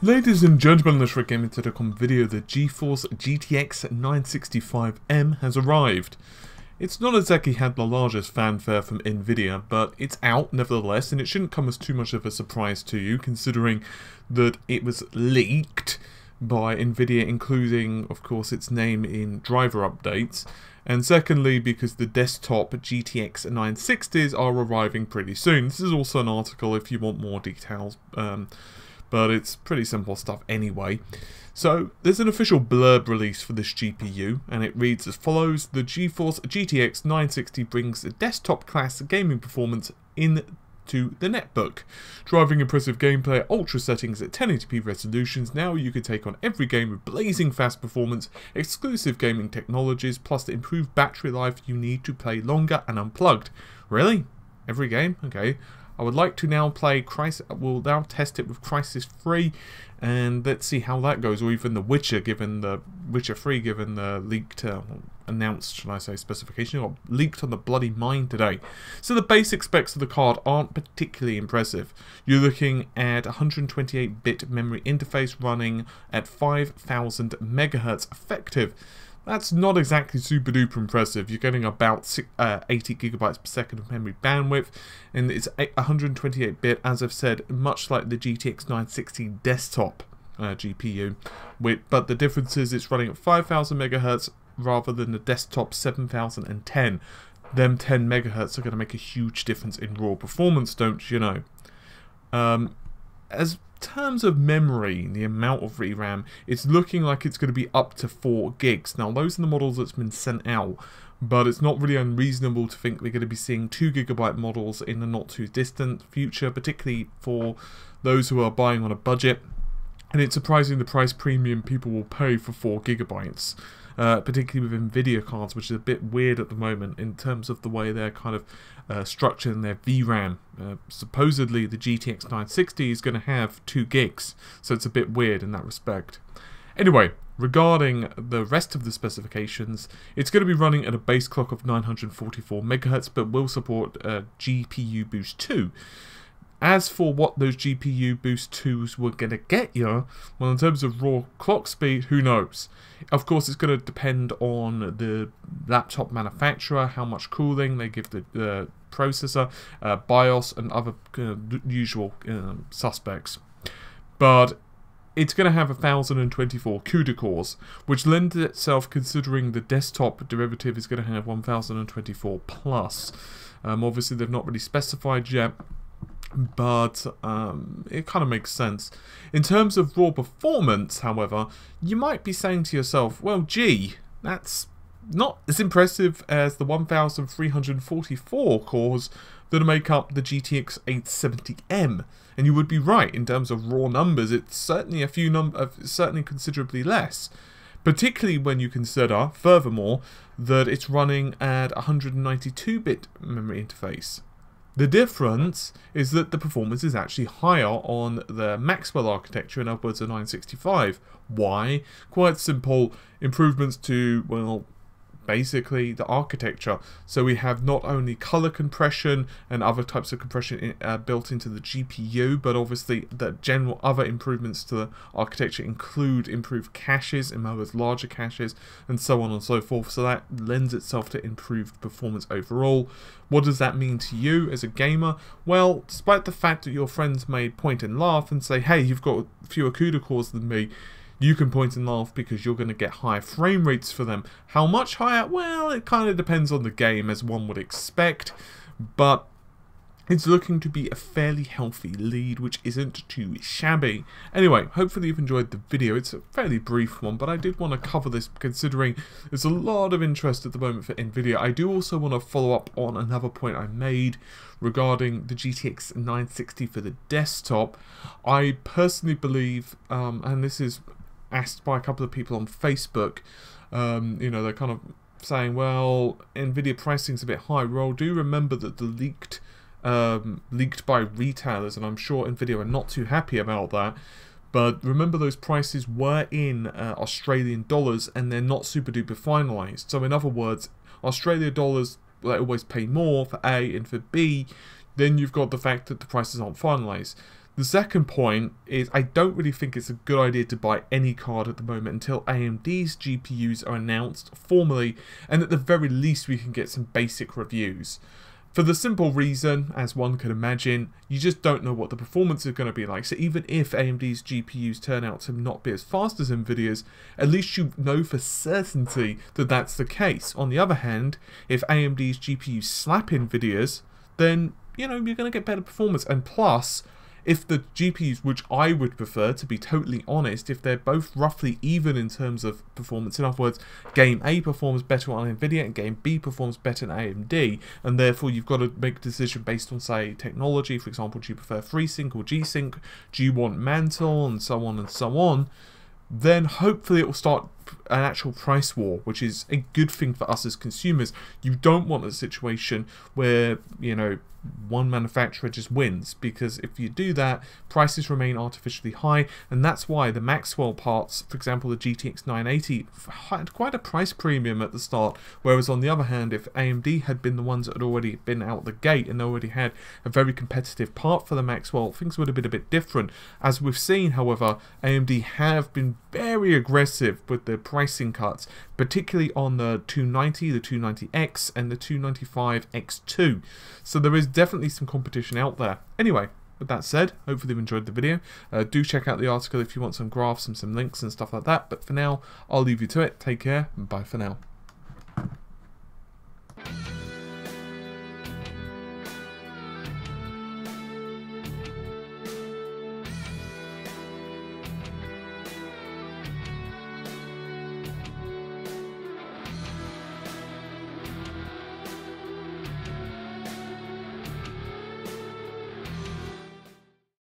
Ladies and gentlemen, let's RedGamingTech.com video. The GeForce GTX 965M has arrived. It's not exactly had the largest fanfare from NVIDIA, but it's out nevertheless, and it shouldn't come as too much of a surprise to you, considering that it was leaked by NVIDIA, including, of course, its name in driver updates, and secondly, because the desktop GTX 960s are arriving pretty soon. This is also an article if you want more details, but it's pretty simple stuff anyway. So there's an official blurb release for this GPU, and it reads as follows: the GeForce GTX 960 brings the desktop class gaming performance into the netbook. Driving impressive gameplay at ultra settings at 1080p resolutions, now you can take on every game with blazing fast performance, exclusive gaming technologies, plus the improved battery life you need to play longer and unplugged. Really? Every game? Okay. I would like to now play Crysis. We'll now test it with Crysis 3, and let's see how that goes. Or even The Witcher, given the Witcher 3, given the leaked, announced, should I say, specification. It got leaked on the bloody mine today. So the basic specs of the card aren't particularly impressive. You're looking at 128-bit memory interface running at 5,000 megahertz effective. That's not exactly super duper impressive. You're getting about 80 gigabytes per second of memory bandwidth, and it's 128-bit, as I've said, much like the GTX 960 desktop GPU. But the difference is it's running at 5,000 megahertz rather than the desktop 7,010. Them 10 megahertz are going to make a huge difference in raw performance, don't you know? As terms of memory, the amount of VRAM, it's looking like it's going to be up to 4 gigs. Now those are the models that's been sent out, but it's not really unreasonable to think we're going to be seeing 2 GB models in the not too distant future, particularly for those who are buying on a budget. And it's surprising the price premium people will pay for 4 GB, particularly with NVIDIA cards, which is a bit weird at the moment in terms of the way they're kind of structuring their VRAM. Supposedly the GTX 960 is going to have 2 gigs, so it's a bit weird in that respect. Anyway, regarding the rest of the specifications, it's going to be running at a base clock of 944 MHz, but will support GPU Boost 2. As for what those GPU Boost 2s were going to get you, well, in terms of raw clock speed, who knows? Of course, it's going to depend on the laptop manufacturer, how much cooling they give the processor, BIOS, and other usual suspects. But it's going to have 1,024 CUDA cores, which lends itself, considering the desktop derivative is going to have 1,024 plus. Obviously, they've not really specified yet, but it kind of makes sense. In terms of raw performance, however, you might be saying to yourself, well, gee, that's not as impressive as the 1,344 cores that make up the GTX 870M. And you would be right. In terms of raw numbers, it's certainly considerably less, particularly when you consider, furthermore, that it's running at 192-bit memory interface. The difference is that the performance is actually higher on the Maxwell architecture, in upwards of 965. Why? Quite simple. Improvements to, well, basically the architecture. So we have not only color compression and other types of compression built into the GPU, but obviously the general other improvements to the architecture include improved caches, in other words larger caches, and so on and so forth. So that lends itself to improved performance overall. What does that mean to you as a gamer? Well, despite the fact that your friends may point and laugh and say, hey, you've got fewer CUDA cores than me, you can point and laugh because you're going to get higher frame rates for them. How much higher? Well, it kind of depends on the game, as one would expect, but it's looking to be a fairly healthy lead, which isn't too shabby. Anyway, hopefully you've enjoyed the video. It's a fairly brief one, but I did want to cover this considering there's a lot of interest at the moment for NVIDIA. I do also want to follow up on another point I made regarding the GTX 960 for the desktop. I personally believe, and this is asked by a couple of people on Facebook, you know, they're kind of saying, well, NVIDIA pricing's a bit high. Well, do remember that the leaked by retailers, and I'm sure NVIDIA are not too happy about that, but remember those prices were in Australian dollars, and they're not super duper finalized. So in other words, Australia dollars, they always pay more for A and for B. Then you've got the fact that the prices aren't finalized. The second point is I don't really think it's a good idea to buy any card at the moment until AMD's GPUs are announced formally, and at the very least we can get some basic reviews. For the simple reason, as one could imagine, you just don't know what the performance is going to be like. So even if AMD's GPUs turn out to not be as fast as NVIDIA's, at least you know for certainty that that's the case. On the other hand, if AMD's GPUs slap NVIDIA's, then, you know, you're going to get better performance. And plus, if the GPUs, which I would prefer, to be totally honest, if they're both roughly even in terms of performance, in other words, game A performs better on NVIDIA and game B performs better on AMD, and therefore you've got to make a decision based on, say, technology. For example, do you prefer Freesync or G-Sync? Do you want Mantle? And so on, then hopefully it will start an actual price war, which is a good thing for us as consumers. You don't want a situation where, you know, one manufacturer just wins, because if you do that, prices remain artificially high, and that's why the Maxwell parts, for example the GTX 980, had quite a price premium at the start, whereas on the other hand, if AMD had been the ones that had already been out the gate and already had a very competitive part for the Maxwell, things would have been a bit different. As we've seen, however, AMD have been very aggressive with their pricing cuts, particularly on the 290, the 290X, and the 295X2. So there is definitely some competition out there. Anyway, with that said, hopefully you've enjoyed the video. Do check out the article if you want some graphs and some links and stuff like that. But for now, I'll leave you to it. Take care, and bye for now.